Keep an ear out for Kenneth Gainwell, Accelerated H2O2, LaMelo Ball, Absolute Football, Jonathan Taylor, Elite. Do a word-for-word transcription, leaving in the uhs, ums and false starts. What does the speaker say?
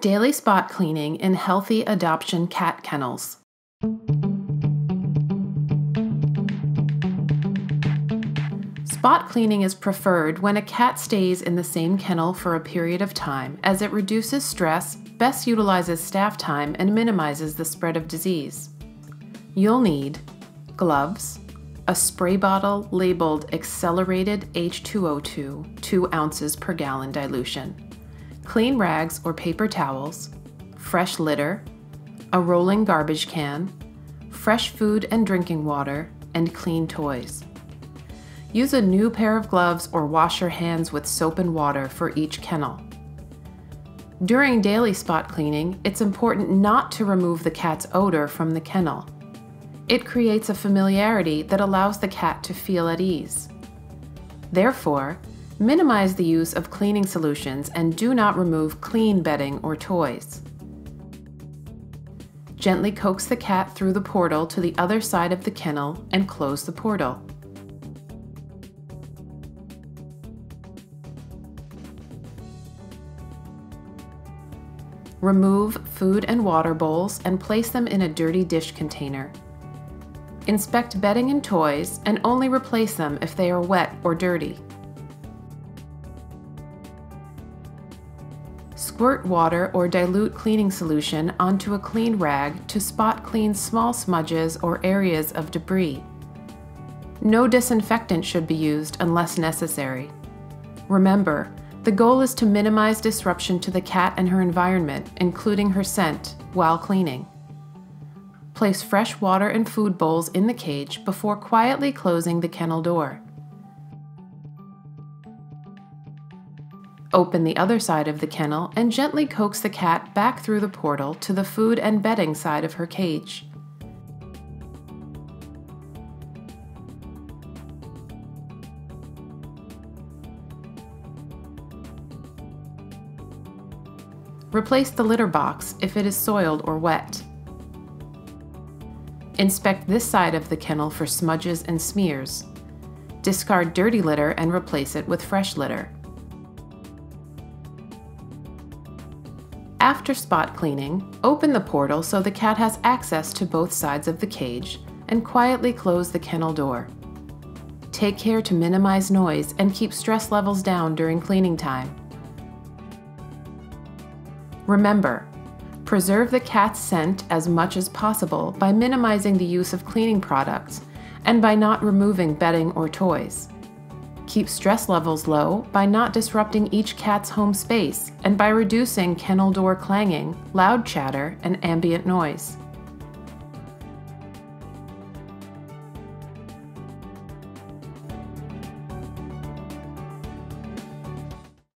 Daily spot cleaning in healthy adoption cat kennels. Spot cleaning is preferred when a cat stays in the same kennel for a period of time, as it reduces stress, best utilizes staff time, and minimizes the spread of disease. You'll need gloves, a spray bottle labeled Accelerated H two O two, two ounces per gallon dilution, clean rags or paper towels, fresh litter, a rolling garbage can, fresh food and drinking water, and clean toys. Use a new pair of gloves or wash your hands with soap and water for each kennel. During daily spot cleaning, it's important not to remove the cat's odor from the kennel. It creates a familiarity that allows the cat to feel at ease. Therefore, minimize the use of cleaning solutions and do not remove clean bedding or toys. Gently coax the cat through the portal to the other side of the kennel and close the portal. Remove food and water bowls and place them in a dirty dish container. Inspect bedding and toys and only replace them if they are wet or dirty. Squirt water or dilute cleaning solution onto a clean rag to spot clean small smudges or areas of debris. No disinfectant should be used unless necessary. Remember, the goal is to minimize disruption to the cat and her environment, including her scent, while cleaning. Place fresh water and food bowls in the cage before quietly closing the kennel door. Open the other side of the kennel and gently coax the cat back through the portal to the food and bedding side of her cage. Replace the litter box if it is soiled or wet. Inspect this side of the kennel for smudges and smears. Discard dirty litter and replace it with fresh litter. After spot cleaning, open the portal so the cat has access to both sides of the cage and quietly close the kennel door. Take care to minimize noise and keep stress levels down during cleaning time. Remember, preserve the cat's scent as much as possible by minimizing the use of cleaning products and by not removing bedding or toys. Keep stress levels low by not disrupting each cat's home space and by reducing kennel door clanging, loud chatter, and ambient noise.